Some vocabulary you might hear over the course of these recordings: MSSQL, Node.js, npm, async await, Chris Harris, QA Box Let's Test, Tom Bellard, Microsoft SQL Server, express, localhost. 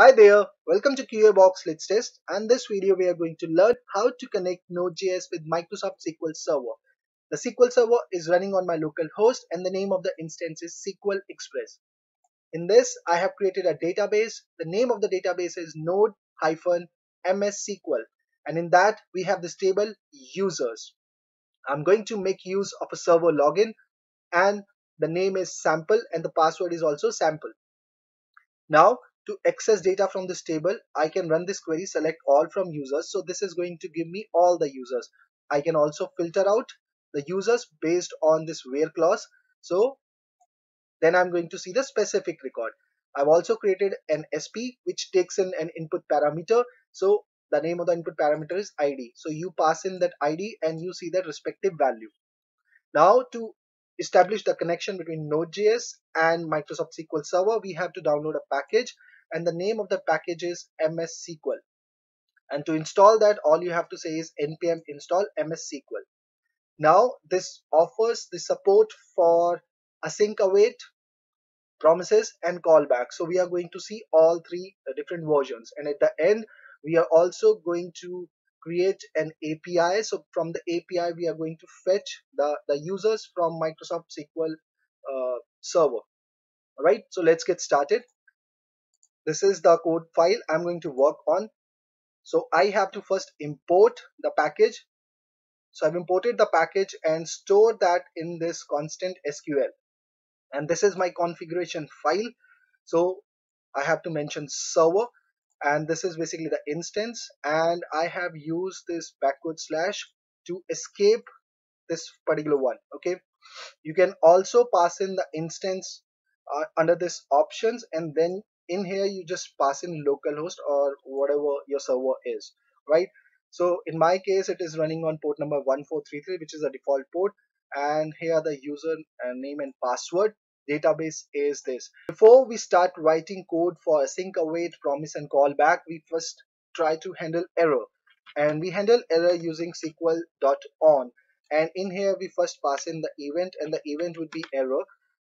Hi there, welcome to QA Box Let's Test, and this video we are going to learn how to connect Node.js with Microsoft SQL Server. The SQL Server is running on my local host and the name of the instance is SQL Express. In this, I have created a database. The name of the database is node-ms SQL, and in that we have this table users. I'm going to make use of a server login and the name is sample and the password is also sample. Now, to access data from this table, I can run this query select all from users. So this is going to give me all the users. I can also filter out the users based on this where clause. So then I'm going to see the specific record. I've also created an SP which takes in an input parameter. So the name of the input parameter is ID. So you pass in that ID and you see that respective value. Now to establish the connection between Node.js and Microsoft SQL Server, we have to download a package. And the name of the package is ms SQL, and to install that all you have to say is npm install ms SQL. Now this offers the support for async await, promises and callback, so we are going to see all three different versions, and at the end we are also going to create an API. So from the API we are going to fetch the users from Microsoft SQL Server. Alright, so let's get started. This is the code file I'm going to work on. So I have to first import the package. So I've imported the package and store that in this constant SQL. And this is my configuration file. So I have to mention server. And this is basically the instance. And I have used this backward slash to escape this particular one. Okay. You can also pass in the instance under this options, and then in here you just pass in localhost or whatever your server is, right? So in my case it is running on port number 1433, which is a default port, and here the user name and password. Database is this. Before we start writing code for async await, promise and callback, we first try to handle error, and we handle error using SQL.on, and in here we first pass in the event, and the event would be error,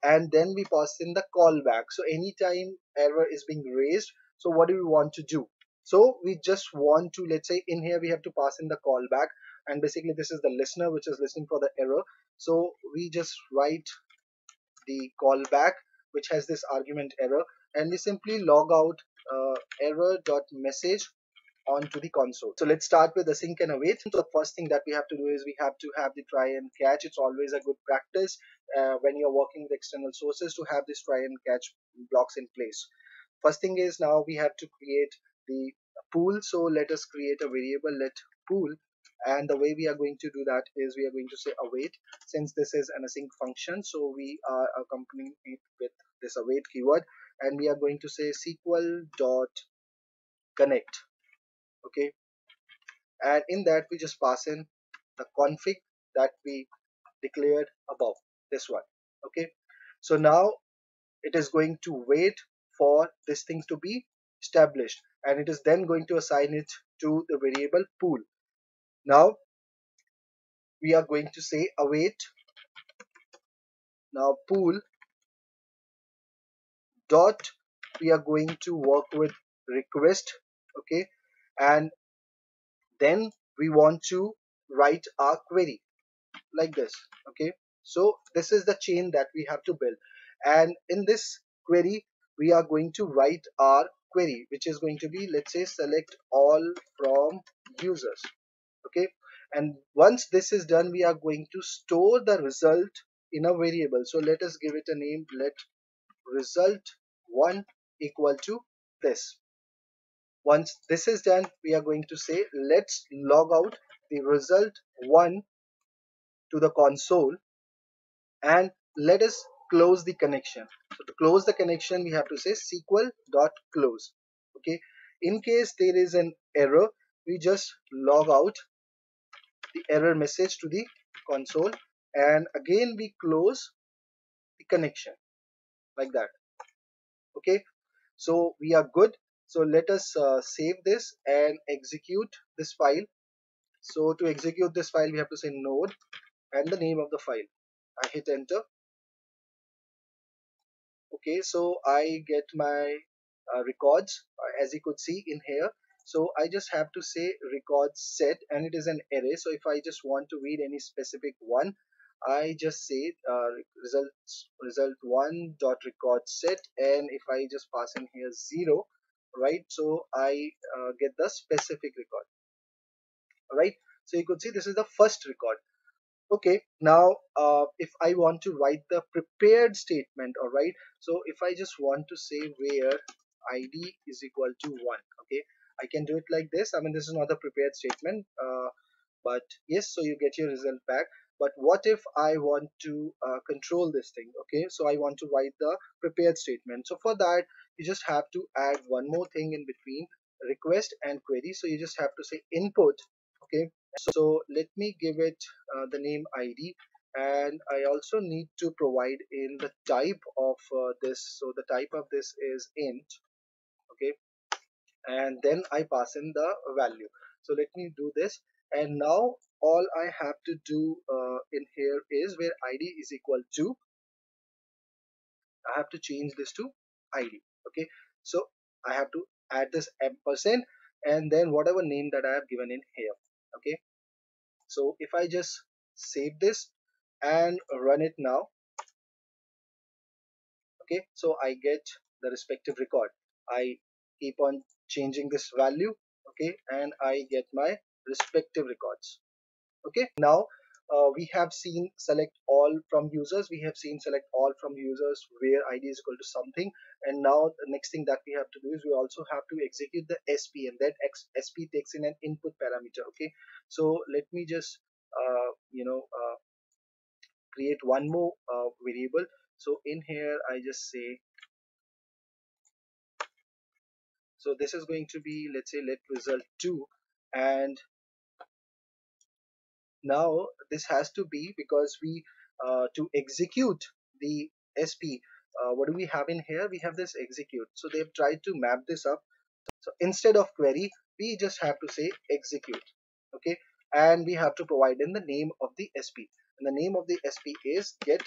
and then we pass in the callback. So anytime error is being raised, so what do we want to do? So we just want to, let's say in here we have to pass in the callback, and basically this is the listener which is listening for the error. So we just write the callback which has this argument error, and we simply log out error.message onto the console. So let's start with async and await. So the first thing that we have to do is we have to have the try and catch. It's always a good practice when you're working with external sources to have this try and catch blocks in place. First thing is, now we have to create the pool. So let us create a variable let pool, and the way we are going to do that is we are going to say await. Since this is an async function, so we are accompanying it with this await keyword, and we are going to say SQL.connect. Okay, and in that we just pass in the config that we declared above, this one. Okay, so now it is going to wait for this thing to be established, and it is then going to assign it to the variable pool. Now we are going to say await now pool dot, we are going to work with request. Okay, and then we want to write our query like this. Okay, so this is the chain that we have to build, and in this query we are going to write our query, which is going to be, let's say, select all from users. Okay, and once this is done, we are going to store the result in a variable. So let us give it a name, let result1 equal to this. Once this is done, we are going to say let's log out the result1 to the console, and let us close the connection. So to close the connection, we have to say SQL.close. Okay, in case there is an error, we just log out the error message to the console, and again we close the connection like that. Okay, so we are good. So let us save this and execute this file. So to execute this file, we have to say node and the name of the file. I hit enter. Okay, so I get my records, as you could see in here. So I just have to say records set, and it is an array. So if I just want to read any specific one, I just say result1 dot record set, and if I just pass in here 0, right? So I get the specific record. All right. So you could see this is the first record. Okay, now if I want to write the prepared statement, all right, so if I just want to say where id is equal to 1, okay, I can do it like this. I mean, this is not the prepared statement, but yes, so you get your result back. But what if I want to control this thing? Okay, so I want to write the prepared statement. So for that, you just have to add one more thing in between request and query. So you just have to say input. Okay, so let me give it the name ID, and I also need to provide in the type of this. So the type of this is int. Okay, and then I pass in the value. So let me do this, and now all I have to do in here is where ID is equal to, I have to change this to ID. Okay, so I have to add this ampersand and then whatever name that I have given in here. Okay, so if I just save this and run it now, okay, so I get the respective record. I keep on changing this value, okay, and I get my respective records. Okay, now we have seen select all from users, we have seen select all from users where id is equal to something, and now the next thing that we have to do is we also have to execute the sp, and that sp takes in an input parameter. Okay, so let me just create one more variable. So in here I just say, so this is going to be, let's say, let result 2, and now this has to be, because we to execute the SP, what do we have in here? We have this execute. So they've tried to map this up. So instead of query, we just have to say execute. Okay, and we have to provide in the name of the SP, and the name of the SP is get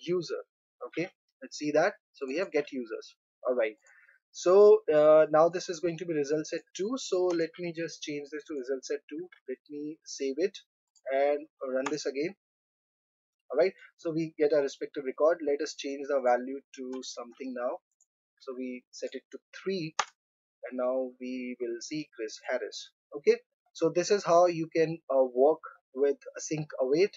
user. Okay, let's see that. So we have get users. All right. So now this is going to be result set 2. So let me just change this to result set 2. Let me save it and run this again. All right, so we get our respective record. Let us change the value to something now. So we set it to 3, and now we will see Chris Harris. Okay, so this is how you can work with async await,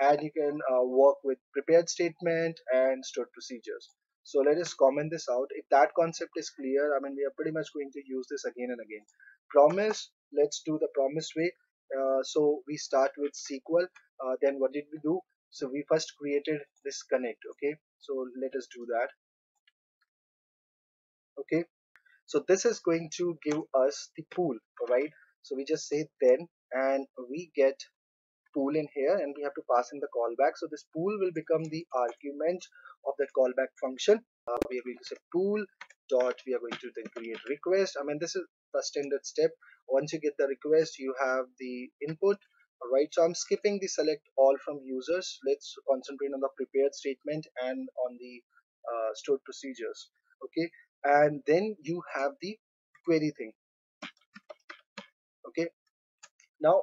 and you can work with prepared statement and stored procedures. So let us comment this out. If that concept is clear, I mean, we are pretty much going to use this again and again. Promise, let's do the promise way. So we start with SQL. Then what did we do? So we first created this connect. Okay, so let us do that. Okay, so this is going to give us the pool. All right, so we just say then, and we get pool in here, and we have to pass in the callback. So this pool will become the argument of that callback function. We are going to say pool dot, we are going to then create request. I mean, this is the standard step. Once you get the request, you have the input. All right, so I'm skipping the select all from users. Let's concentrate on the prepared statement and on the stored procedures. Okay, and then you have the query thing. Okay, now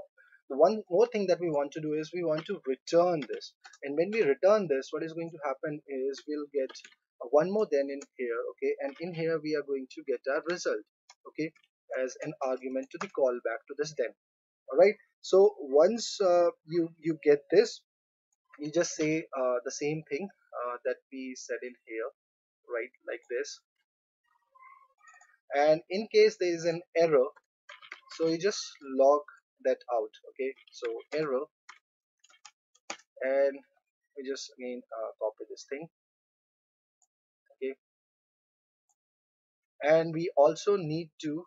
the one more thing that we want to do is we want to return this, and when we return this, what is going to happen is we'll get one more then in here. Okay, and in here we are going to get our result, okay, as an argument to the callback to this then. All right, so once you get this, you just say the same thing that we said in here, right, like this. And in case there is an error, so you just log that out. Okay, so error, and we just again copy this thing. Okay, and we also need to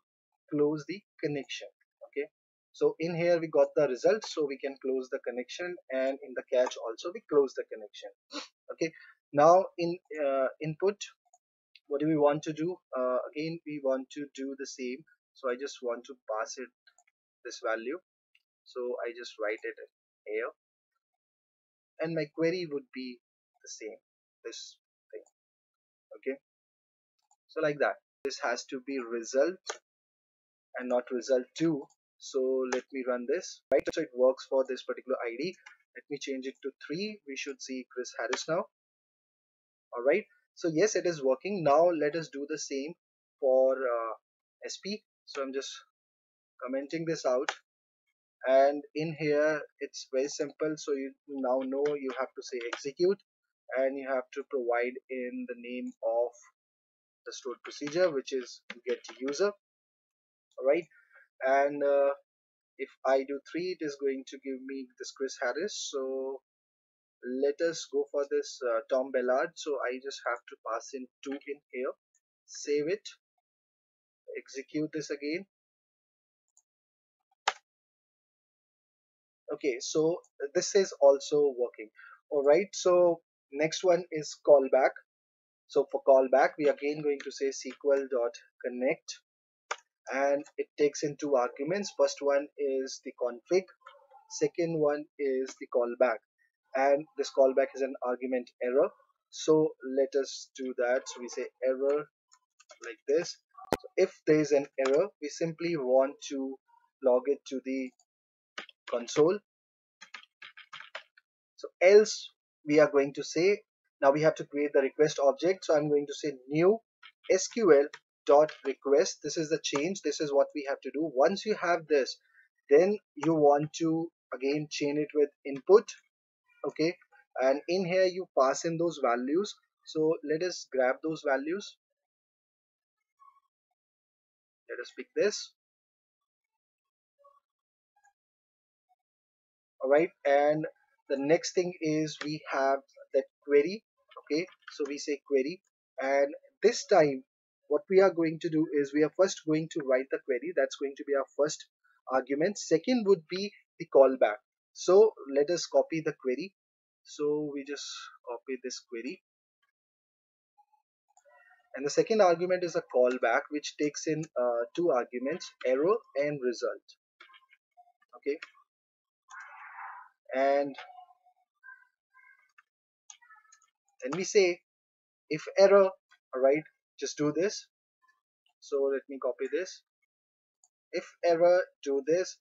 close the connection. Okay, so in here we got the result, so we can close the connection, and in the catch also we close the connection. Okay, now in input, what do we want to do? Again, we want to do the same. So I just want to pass it this value, so I just write it here, and my query would be the same, this thing. Okay, so like that. This has to be result and not result 2. So let me run this. Right, so it works for this particular ID. Let me change it to 3. We should see Chris Harris now. Alright, so yes, it is working. Now let us do the same for SP. So I'm just commenting this out, and in here it's very simple. So you now know you have to say execute, and you have to provide in the name of the stored procedure, which is get user. Alright, and if I do 3, it is going to give me this Chris Harris. So let us go for this Tom Bellard. So I just have to pass in 2 in here, save it, execute this again. Okay, so this is also working. Alright, so next one is callback. So for callback, we are again going to say SQL.connect, and it takes in 2 arguments. First one is the config, second one is the callback. And this callback is an argument error. So let us do that. So we say error like this. So if there is an error, we simply want to log it to the console. So else we are going to say, now we have to create the request object. So I'm going to say new SQL.request. This is the change. This is what we have to do. Once you have this, then you want to again chain it with input. Okay, and in here you pass in those values. So let us grab those values. Let us pick this. Alright, and the next thing is we have that query. Okay, so we say query, and this time what we are going to do is we are first going to write the query. That's going to be our first argument. Second would be the callback. So let us copy the query. So we just copy this query, and the second argument is a callback, which takes in 2 arguments, error and result. Okay, and then we say if error. Alright, just do this. So let me copy this. If error, do this.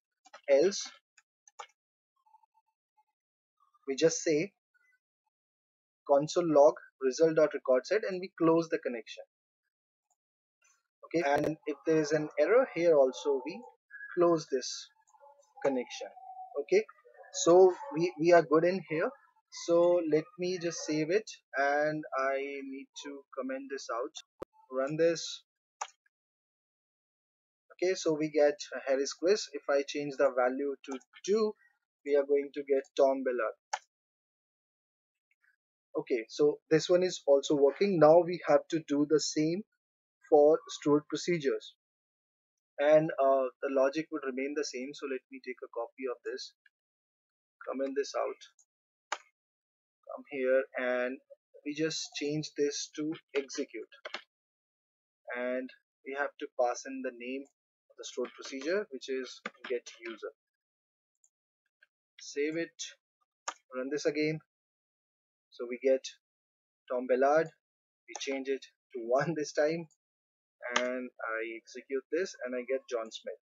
Else, we just say console log result.record set, and we close the connection. Okay, and if there is an error here also, we close this connection. Okay, so we are good in here. So let me just save it, and I need to comment this out. Run this. Okay, so we get Harris Quiz. If I change the value to 2, we are going to get Tom Bellard. Okay, so this one is also working. Now we have to do the same for stored procedures, and the logic would remain the same. So let me take a copy of this, comment this out, come here, and we just change this to execute, and we have to pass in the name of the stored procedure, which is get user. Save it, run this again. So we get Tom Bellard. We change it to 1 this time, and I execute this, and I get John Smith.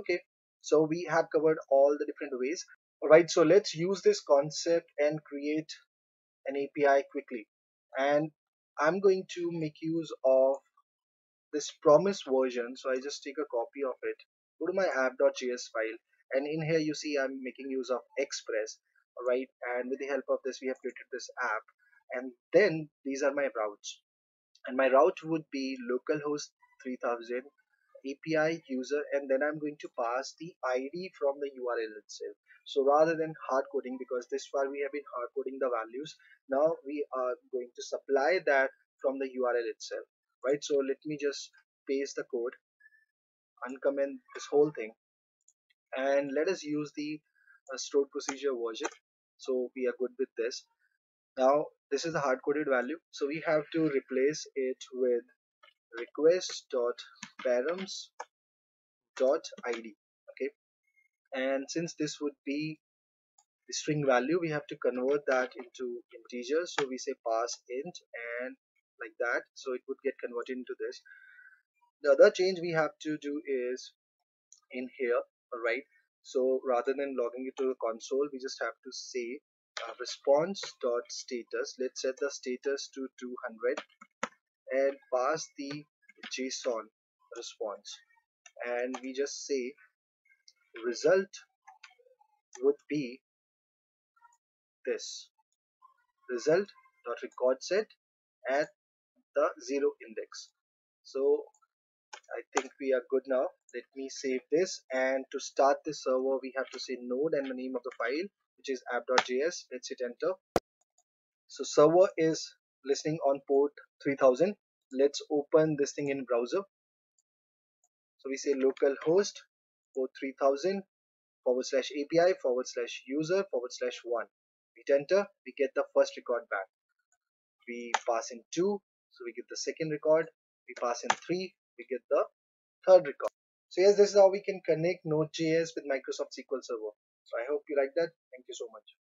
Okay, so we have covered all the different ways. Alright, so let's use this concept and create an API quickly. And I'm going to make use of this promise version. So I just take a copy of it, go to my app.js file, and in here you see I'm making use of Express. Alright, and with the help of this we have created this app, and then these are my routes, and my route would be localhost 3000 API user, and then I'm going to pass the ID from the URL itself. So rather than hard coding, because this far we have been hard coding the values, now we are going to supply that from the URL itself. Right, so let me just paste the code, uncomment this whole thing, and let us use the stored procedure version. So we are good with this. Now this is a hard-coded value, so we have to replace it with request.params.id. okay, and since this would be the string value, we have to convert that into integer. So we say pass int, and like that, so it would get converted into this. The other change we have to do is in here, alright? So rather than logging it to a console, we just have to say response.status. Let's set the status to 200 and pass the JSON response. And we just say result would be this result.record set at the 0 index. So I think we are good now. Let me save this, and to start this server we have to say node and the name of the file, which is app.js. Let's hit enter. So server is listening on port 3000. Let's open this thing in browser. So we say localhost port 3000 / API / user / 1. Hit enter, we get the first record back. We pass in 2, so we get the second record. We pass in 3, we get the third record. So yes, this is how we can connect Node.js with Microsoft SQL Server. So I hope you like that. Thank you so much.